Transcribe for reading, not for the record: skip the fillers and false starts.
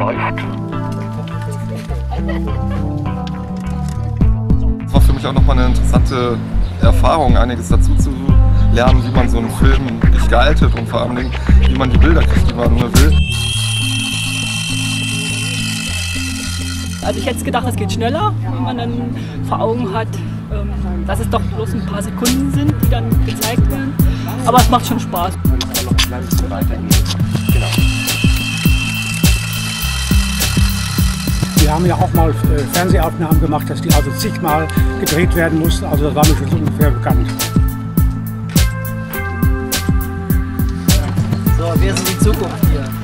läuft. Das war für mich auch nochmal eine interessante Erfahrung, einiges dazu zu lernen, wie man so einen Film gestaltet und vor allem, wie man die Bilder kriegt, die man nur will. Also ich hätte gedacht, es geht schneller, wenn man dann vor Augen hat, dass es doch bloß ein paar Sekunden sind, die dann gezeigt werden. Aber es macht schon Spaß. Wir haben ja auch mal Fernsehaufnahmen gemacht, dass die also zigmal gedreht werden mussten. Also das war mir schon ungefähr bekannt. So, wir sind die Zukunft hier.